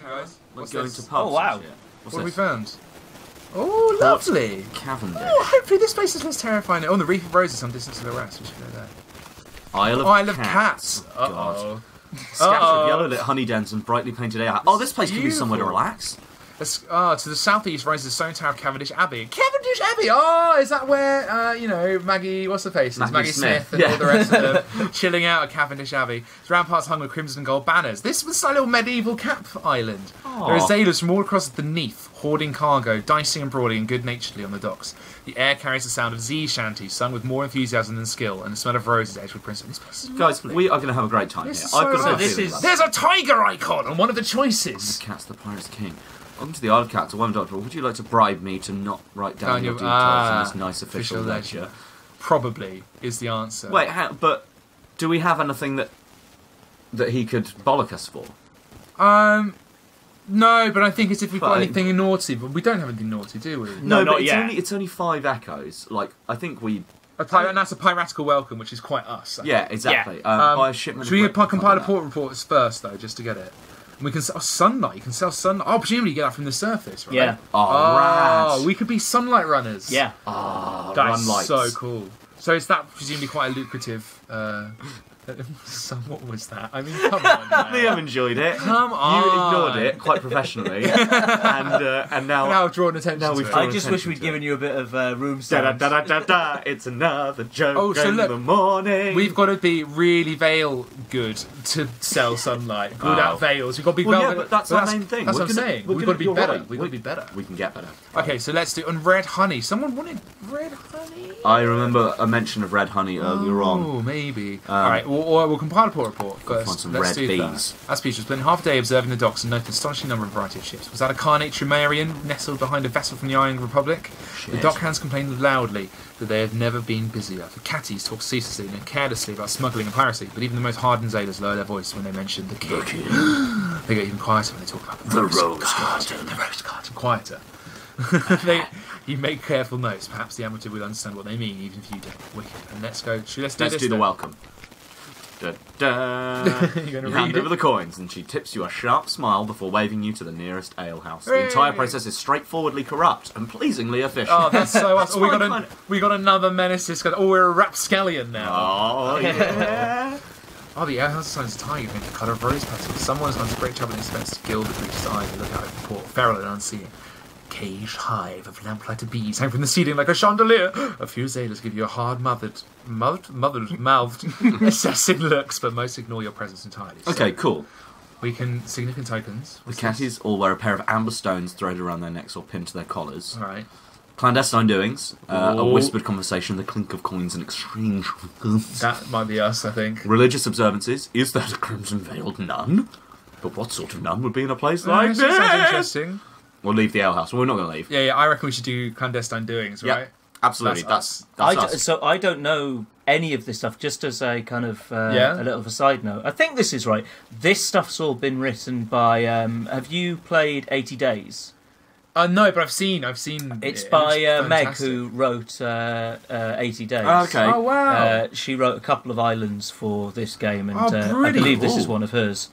Hang on, guys. We're going to pubs. Oh, wow. What have we found? Oh, lovely. Port Cavendish. Oh, hopefully this place isn't as terrifying. On the Reef of Roses, some distance to the west. We should go there. Isle of Cats. Oh, God. Scattered with yellow lit honey dens and brightly painted ale. Oh, this place could be somewhere to relax. To the southeast rises the stone tower of Cavendish Abbey. Cavendish Abbey! Oh, is that where, you know, Maggie, what's her face? Maggie Smith and all the rest of them chilling out at Cavendish Abbey. Its ramparts hung with crimson and gold banners. This was a little medieval cap island. Aww. There are sailors from all across the Neath, hoarding cargo, dicing and broading good-naturedly on the docks. The air carries the sound of sea shanties, sung with more enthusiasm than skill, and the smell of roses edged with crimson. This place is lovely. We are going to have a great time here. There's a tiger icon on one of the choices. The cat's the pirate's king. Welcome to the Isle of Cats, a woman doctor. Would you like to bribe me to not write down your details in this nice official ledger? Probably is the answer. Wait, but do we have anything that he could bollock us for? No, but I think it's if we've got anything naughty. But we don't have anything naughty, do we? No, not yet. It's only 5 echoes. Like I think we. And that's a piratical welcome, which is quite us. Yeah, exactly. Yeah. By a shipment. Should we compile the port reports first, though, just to get it? We can sell sunlight. You can sell sunlight. Oh, presumably you get that from the surface, right? Yeah. Oh, we could be sunlight runners. Yeah. Oh, that's so cool. So is that presumably quite a lucrative... what was that? I mean, come on. Liam enjoyed it. Come on. You ignored it quite professionally. and now I've drawn attention to it. I just wish we'd given you a bit of room sound. Da, da, da, da, da. It's another joke the morning. We've got to be really veil good to sell sunlight. Good out veils. We've got to be veil. Yeah, but that's our main thing. That's what I'm saying. We've got to be better. We've got to be better. We can get better. Okay, so let's do... And red honey. Someone wanted red honey? I remember a mention of red honey earlier on. Oh, maybe. All right, or we'll compile a port report first. Find some Let's red do bees. That. As Peter spent half a day observing the docks and noted an astonishing number and variety of ships. Was that a carnate Tremarian nestled behind a vessel from the Iron Republic? Shit. The dockhands complained loudly that they had never been busier. The catties talked ceaselessly and carelessly about smuggling and piracy, but even the most hardened sailors lowered their voice when they mentioned the king. They got even quieter when they talked about the Rose Garden. Quieter. You make careful notes. Perhaps the amateur will understand what they mean, even if you don't. Wicked. And let's go. Let's do the welcome. Da, da. You hand over the coins, and she tips you a sharp smile before waving you to the nearest alehouse. The entire process is straightforwardly corrupt and pleasingly efficient. Oh, that's so awesome. We got another menace. Oh, we're a rapscallion now. Oh, yeah. Oh, the alehouse signs a tiger made the colour of rose petals. Someone has gone to great trouble and expense to gild the creature's eyes and look out at the port, feral and unseeing. Caged hive of lamplighter bees hang from the ceiling like a chandelier. A few sailors give you a hard-mouthed assassin looks, but most ignore your presence entirely. Okay, so cool. We can significant tokens. The catties all wear a pair of amber stones threaded around their necks or pinned to their collars. All right. Clandestine doings, a whispered conversation, the clink of coins and exchange. That might be us, I think. Religious observances. Is that a crimson-veiled nun? But what sort of nun would be in a place like this? Sounds interesting. We'll leave the alehouse. Well, we're not going to leave. Yeah, yeah. I reckon we should do clandestine doings, right? Yeah, absolutely. That's us. So I don't know any of this stuff. Just as a kind of a little aside note, I think this is right. This stuff's all been written by. Have you played 80 Days? No, but I've seen. It's by Meg, who wrote 80 Days. Okay. Oh wow. She wrote a couple of islands for this game, and I believe this is one of hers.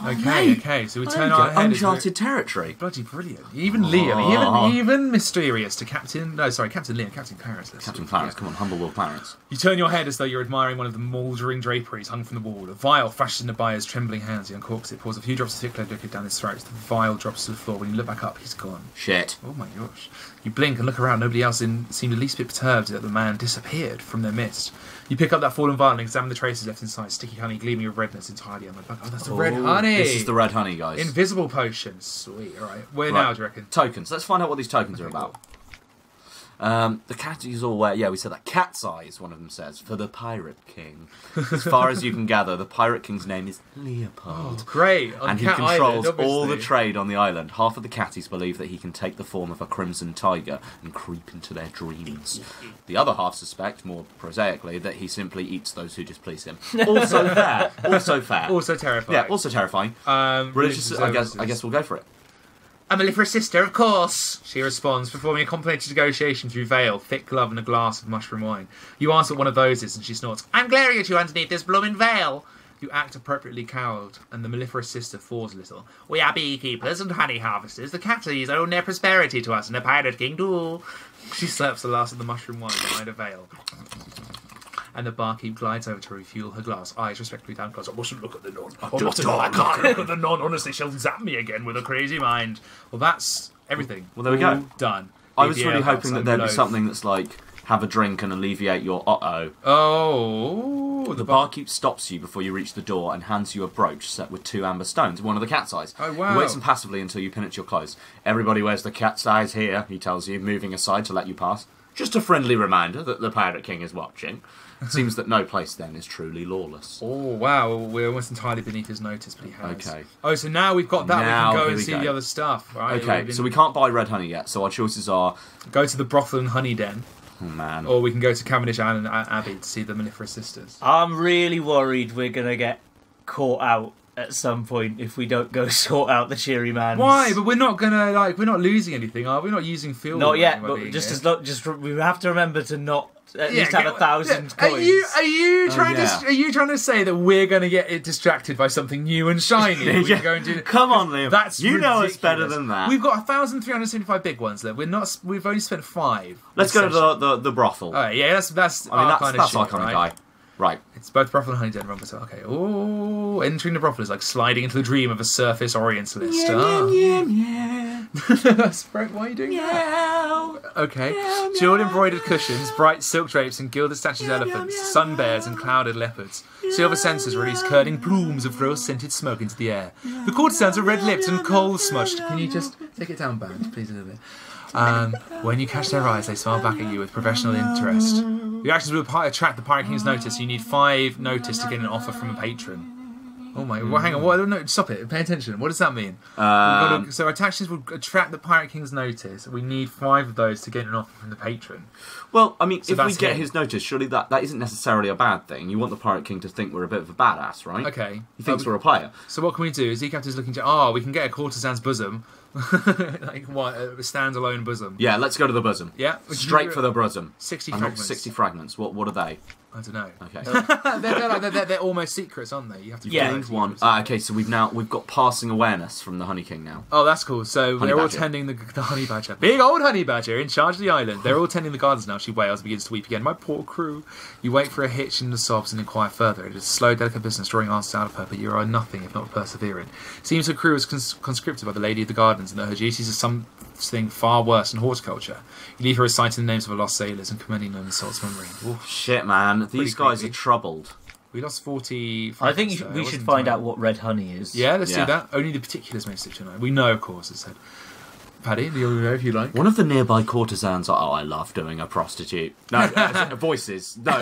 Oh, okay, so we turn our head. Uncharted territory. Bloody brilliant. Even Liam, even mysterious to Captain... No, sorry, Captain Liam, Captain Clarence. Captain Clarence, come on, humble will Clarence. You turn your head as though you're admiring one of the mouldering draperies hung from the wall. A vial flashes into Byers' trembling hands. He uncorks it, pours a few drops of thick red liquid down his throat. The vial drops to the floor. When you look back up, he's gone. Shit. Oh my gosh. You blink and look around. Nobody else seemed the least bit perturbed that the man disappeared from their midst. You pick up that fallen vial and examine the traces left inside. Sticky honey gleaming with redness entirely on the back. Oh, that's the red honey. This is the red honey, guys. Invisible potion. Sweet. All right. Where now, do you reckon? Tokens. Let's find out what these tokens are about. The catties all wear... Yeah, we said that. Cat's eyes, one of them says, for the Pirate King. As far as you can gather, the Pirate King's name is Leopard. Oh, great. And he controls all the trade on the island. Half of the catties believe that he can take the form of a crimson tiger and creep into their dreams. The other half suspect, more prosaically, that he simply eats those who displease him. Also fair. Also fair. Also terrifying. Yeah, also terrifying. Religious I guess we'll go for it. Emily for a sister, of course, she responds, performing a complicated negotiation through veil, thick glove and a glass of mushroom wine. You ask what one of those is and she snorts, I'm glaring at you underneath this bloomin' veil. You act appropriately cowed, and the mellifluous sister thaws a little. We are beekeepers and honey harvesters. The Catties own their prosperity to us, and the Pirate King too. She slurps the last of the mushroom wine behind a veil. And the barkeep glides over to refuel her glass, eyes respectfully downcast. I mustn't look at the nun. I can't look at the nun. Honestly, she'll zap me again with a crazy mind. Well, that's everything. Well, there we go. Done. I was really hoping that there'd be something that's like, have a drink and alleviate your uh-oh. Oh. The barkeep stops you before you reach the door and hands you a brooch set with 2 amber stones, one of the cat's eyes. Oh, wow. He waits impassively until you pin it to your clothes. Everybody wears the cat's eyes here, he tells you, moving aside to let you pass. Just a friendly reminder that the Pirate King is watching. It seems that no place, then, is truly lawless. Oh, wow. We're almost entirely beneath his notice, but he has. Okay. Oh, so now we've got that. Now, we can go and see the other stuff. Right? Okay, so we can't buy red honey yet, so our choices are... Go to the brothel and honey den. Oh, man. Or we can go to Cavendish Abbey to see the Mellifluous Sisters. I'm really worried we're going to get caught out at some point if we don't go sort out the cheery man. Why? But we're not gonna, like, we're not losing anything, are we? We're not using fuel. Not yet, but just as not, just we have to remember to not at least have 1,000 coins. Are you trying to say that we're gonna get distracted by something new and shiny? We can go and do. Come on, Liam. That's you ridiculous. Know it's better than that. We've got 1,375 big ones left. We've only spent 5. Let's go to the brothel. Oh yeah, that's I mean, that's our kind of guy. Right. It's both brothel and honey den. Okay. Oh, entering the brothel is like sliding into the dream of a surface orientalist. That's right. Why are you doing that? Okay. Jewel embroidered cushions, bright silk drapes, and gilded statues of elephants, sun bears, and clouded leopards. Silver censers release curling plumes of rose-scented smoke into the air. The courtesans are red-lipped and coal-smudged. Can you just take it down, band, please, a little bit? When you catch their eyes, they smile back at you with professional interest. Your actions will attract the Pirate King's notice. You need 5 notice to get an offer from a patron. Oh my! Well, hang on. Well, no, stop it. Pay attention. What does that mean? So our actions will attract the Pirate King's notice. We need 5 of those to get an offer from the patron. Well, I mean, so if we get his notice, surely that isn't necessarily a bad thing. You want the Pirate King to think we're a bit of a badass, right? Okay. He thinks we're a player. So what can we do? Zcapt is looking to. Oh, we can get a courtesan's bosom. Like what? A standalone bosom. Yeah, let's go to the bosom. Yeah, straight for the bosom. 60 fragments. 60 fragments. What are they? I don't know. Okay, they're almost secrets, aren't they? You have to gained one. Okay, so we've got passing awareness from the Honey King now. Oh, that's cool. So they're all tending the honey badger, big old honey badger in charge of the island. They're all tending the gardens now. She wails and begins to weep again. My poor crew. You wait for a hitch in the sobs and inquire further. It is slow, delicate business, drawing answers out of her. But you are nothing if not persevering. Seems her crew is conscripted by the lady of the gardens, and that her duties are something far worse than horticulture. You leave her reciting the names of her lost sailors and commending them in Salt's memory. Oh shit, man. These guys are troubled. We lost 40. I think we should find out what red honey is. Yeah, let's do that. Only the particulars may stick to know. We know, of course, it said. Paddy, you'll know if you like. One of the nearby courtesans are, oh, I love doing a prostitute. No, voices. No.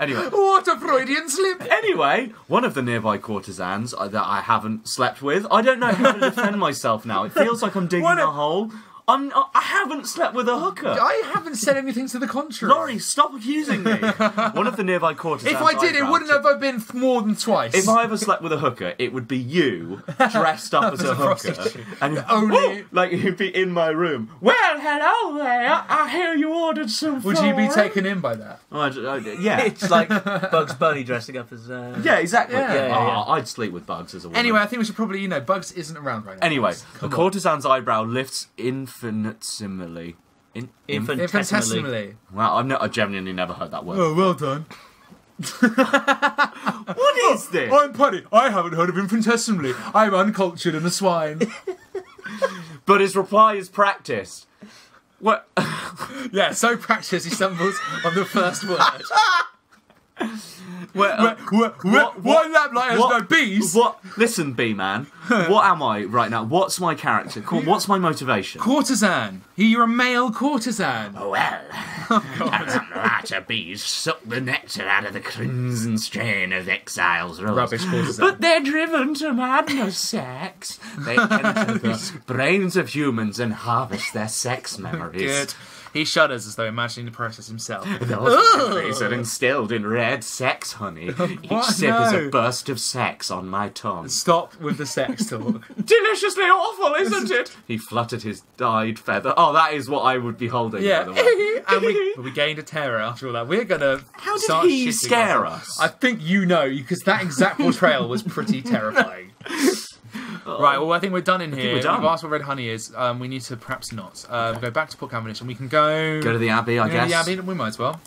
Anyway. What a Freudian slip. Anyway, one of the nearby courtesans that I haven't slept with, I don't know how to defend myself now. It feels like I'm digging a hole. I haven't slept with a hooker. I haven't said anything to the contrary. Laurie, stop accusing me. One of the nearby courtesans. If I did, it wouldn't have been more than twice. If I ever slept with a hooker, it would be you dressed up as a hooker. And only... like, you'd be in my room. Well, hello there. I hear you ordered some food. Would you be taken in by that? Yeah. It's like Bugs Bunny dressing up as... Yeah, exactly. Yeah. I'd sleep with Bugs as a woman. Anyway, I think we should probably, you know, Bugs isn't around right now. Anyway, the courtesan's eyebrow lifts infinitesimally. Infinitesimally. Wow, I've genuinely never heard that word. Oh, well done. What is this? I'm Paddy. I haven't heard of infinitesimally. I'm uncultured and a swine. But his reply is practiced. What? Yeah, so practiced he stumbles on the first word. What lamplight has no bees? Listen, B-man. What am I right now? What's my character? What's my motivation? Courtesan. You're a male courtesan. Well, the bees suck the nectar out of the crimson strain of exile's rose. Rubbish courtesan. But they're driven to madness sex. They enter the brains of humans and harvest their sex memories. Good. He shudders as though imagining the process himself. Those are instilled in red sex, honey. Each sip is a burst of sex on my tongue. Stop with the sex talk. Deliciously awful, isn't it? He fluttered his dyed feather. Oh, that is what I would be holding, yeah, by the way. And we gained a terror after all that. We're going to... How did he scare us? I think you know, because that exact portrayal was pretty terrifying. Right, well, I think we're done in here. We've asked where Red Honey is. We need to perhaps not. We'll go back to Port Cavendish and we can go... Go to the Abbey, I guess. Yeah, the Abbey, we might as well.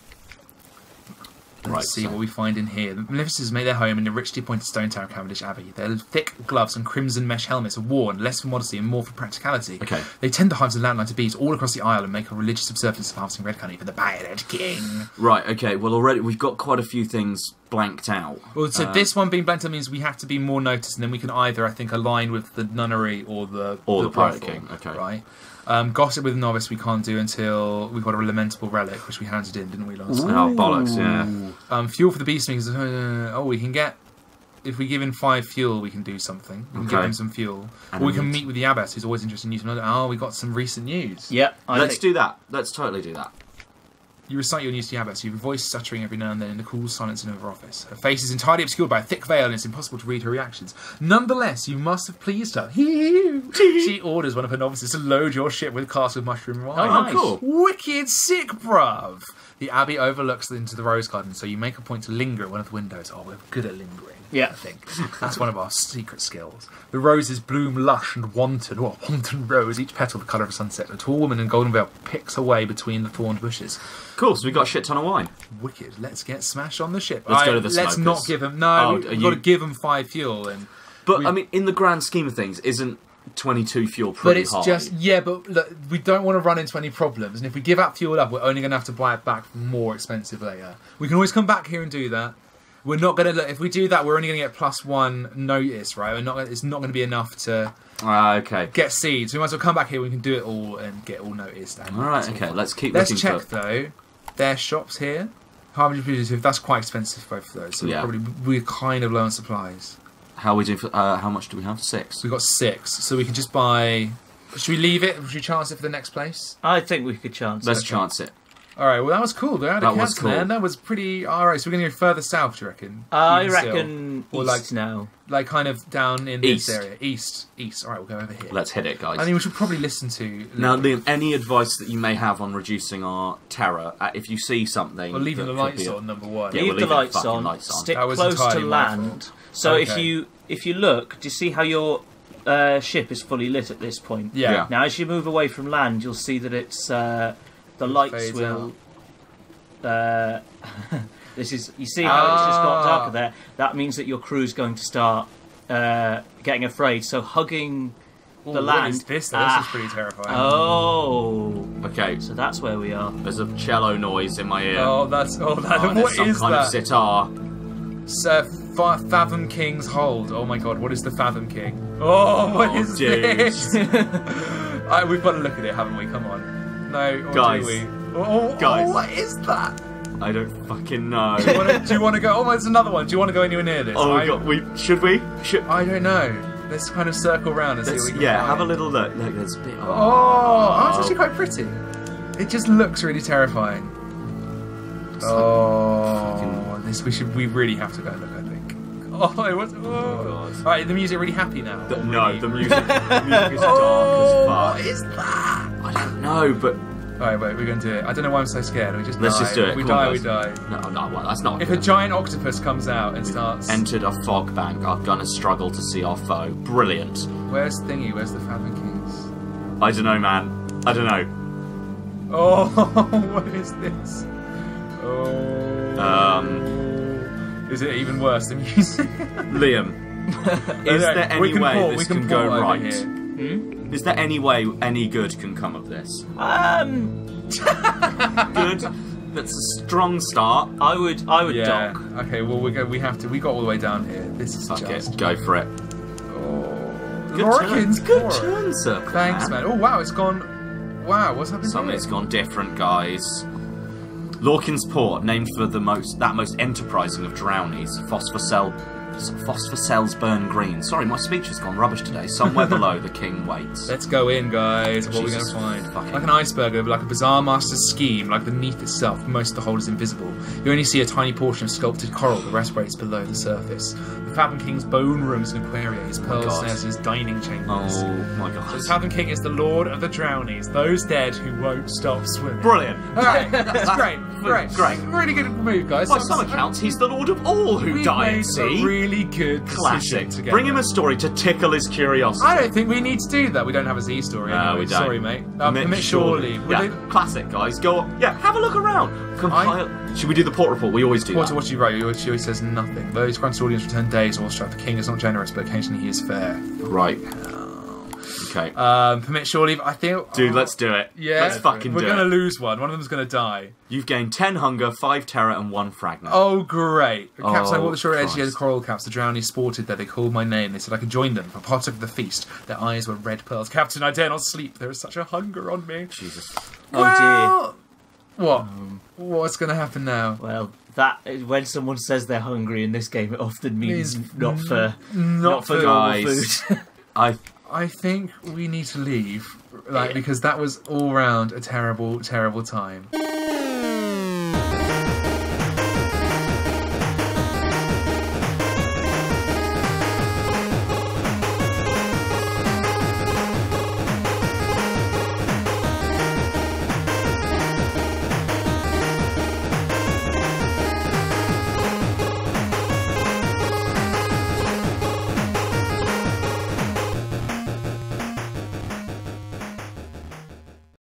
Right, let's see what we find in here. The Maleficents made their home in the richly pointed stone tower of Cavendish Abbey. Their thick gloves and crimson mesh helmets are worn, less for modesty and more for practicality. Okay. They tend the hives of landline to bees all across the isle and make a religious observance of harvesting red honey for the Pirate King. Right, okay, well already we've got quite a few things blanked out. Well, so this one being blanked out means we have to be more noticed, and then we can either, I think, align with the nunnery or the Pirate King. Okay. Right. Gossip with Novice we can't do until we've got a lamentable relic, which we handed in, didn't we, last time? Oh, bollocks, yeah. Fuel for the beast makers. Oh, we can get... If we give him 5 fuel, we can do something. We can give him some fuel. Or we can meet with the abbess, who's always interested in news. Oh, we got some recent news. Yep. Let's do that. Let's totally do that. You recite your news to the abbess, your voice stuttering every now and then in the cool silence in her office. Her face is entirely obscured by a thick veil and it's impossible to read her reactions. Nonetheless, you must have pleased her. She orders one of her novices to load your ship with casks of mushroom wine. Oh, nice. Cool. Wicked sick, bruv. The abbey overlooks into the rose garden, so you make a point to linger at one of the windows. Oh, we're good at lingering. Yeah, I think. That's one of our secret skills. The roses bloom lush and wanton. Oh, wanton rose, each petal the colour of a sunset. A tall woman in golden veil picks her way between the thorned bushes. Cool, so we got a shit ton of wine. Wicked. Let's get smashed on the ship. Let's go to the smokers. Let's not give them... No, we've got to give them 5 fuel. But, I mean, in the grand scheme of things, isn't 22 fuel pretty high? But it's just... Yeah, but look, we don't want to run into any problems. And if we give up fuel up, we're only going to have to buy it back more expensive later. We can always come back here and do that. We're not going to... If we do that, we're only going to get +1 notice, right? We're not. It's not going to be enough to get seeds. We might as well come back here. We can do it all and get all noticed. And all right, okay. Let's keep looking. Let's check, though. Their shops here. That's quite expensive, both of those. So yeah. We're kind of low on supplies. How we do? How much do we have? 6. We've got 6. So we can just buy... Should we leave it? Should we chance it for the next place? I think we could chance it. Let's chance it. All right, well, that was cool. That was cool. Man. That was pretty... All right, so we're going to go further south, do you reckon? I reckon east now. Like kind of down in this area. East. All right, we'll go over here. Let's hit it, guys. I mean, we should probably listen to... Now, Liam, any advice that you may have on reducing our terror? If you see something... Well, leaving the lights on, #1. Yeah, leave the lights on. Stick close to land. So if you look, do you see how your ship is fully lit at this point? Yeah. Now, as you move away from land, you'll see that it's... The lights will... this is... You see how it's just got darker there? That means that your crew's going to start getting afraid. So hugging the land... What is this? This is pretty terrifying. Oh. Okay. So that's where we are. There's a cello noise in my ear. Oh, that's... Oh, what is that? Some kind of sitar. Sir Fathom King's Hold. Oh, my God. What is the Fathom King? Oh, what is this? We've got to look at it, haven't we? Come on. No, guys. Oh, what is that? I don't fucking know. Do you want to go? Oh, there's another one. Do you want to go anywhere near this? Oh, God. Should we? I don't know. Let's kind of circle around and see what we can find. Have a little look. Look, there's a bit. Oh, that's actually quite pretty. It just looks really terrifying. Oh, this we really have to go look. Oh, alright, the music really happy now. The music is dark as fuck. What is that? I don't know, but... Alright, wait, we're going to do it. I don't know why I'm so scared. Let's just do it. We die. No, that's not... If a giant octopus comes out and starts... Entered a fog bank. Our gunners struggle to see our foe. Brilliant. Where's Thingy? Where's the Fathom Kings? I don't know, man. I don't know. Oh, what is this? Oh... Is it even worse than music? Liam, is there any way this can go right? Is there any way any good can come of this? Good. That's a strong start. I would dock. Okay, well we got all the way down here. This is just... Go for it. Oh, good turn, sir. Thanks, man. Oh wow, it's gone. Wow, what's happened? Something's gone different, guys. Lorkin's Port, named for that most enterprising of drownies, Phosphorcell Phosphor cells burn green. Sorry, my speech has gone rubbish today. Somewhere below, the king waits. Let's go in, guys. What are we going to find? Like an iceberg over like a bizarre master's scheme, like the Neath itself, most of the hold is invisible. You only see a tiny portion of sculpted coral, the rest waits below the surface. The Fathom King's bone rooms and aquaria, his pearl snares, and his dining chambers. Oh my god. So the Fathom King is the lord of the drownies, those dead who won't stop swimming. Brilliant. Alright, that's great. Great. Really good move, guys. By some accounts, he's the lord of all who die at sea. Really good classic. Bring him a story to tickle his curiosity. I don't think we need to do that. We don't have a Z story. No, anyway. We don't. Sorry, mate. Mick Shawley. Yeah. Classic, guys. Go on. Yeah, have a look around. Compile. Should we do the port report? We always do that. What do you write? She always says nothing. Though his grand audience for 10 days, or strife, the king is not generous, but occasionally he is fair. Right. Okay. Permit shore leave. I think. Dude, let's do it. Yeah. Let's fucking do it. We're gonna lose one. One of them's gonna die. You've gained 10 hunger, 5 terror, and 1 fragment. Oh great! Caps, I walked the shore edge. The coral caps. The drownies sported there. They called my name. They said I could join them for part of the feast. Their eyes were red pearls. Captain, I dare not sleep. There is such a hunger on me. Jesus. Oh dear. What? What's gonna happen now? Well. That when someone says they're hungry in this game, it often means not for guys. Food. I think we need to leave, like, because that was all round a terrible, terrible time.